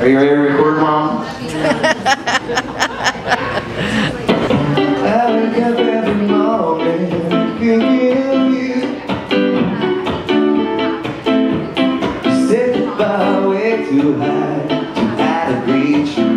Are you ready to record, Mom? I wake up every morning thinking of you. Sit far way too high to reach you.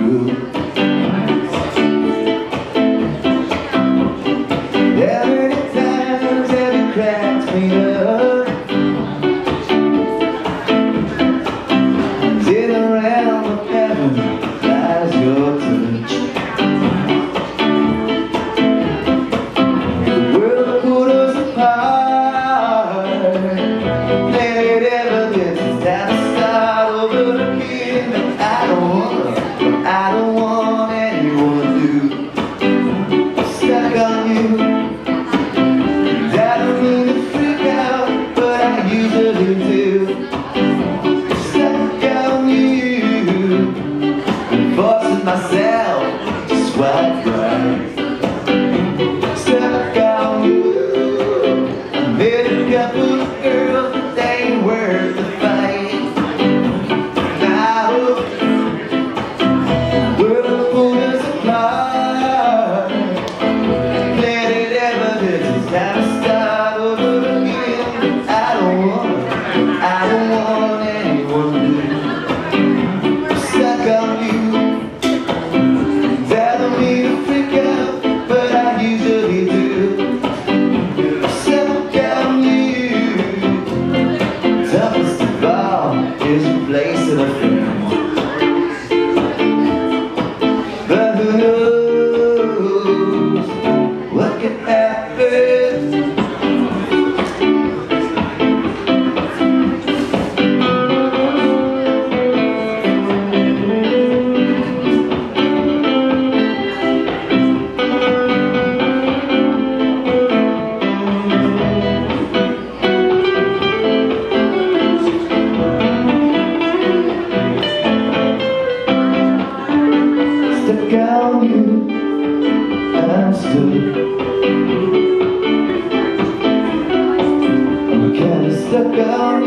Stuck on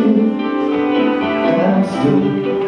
you, I'm stuck.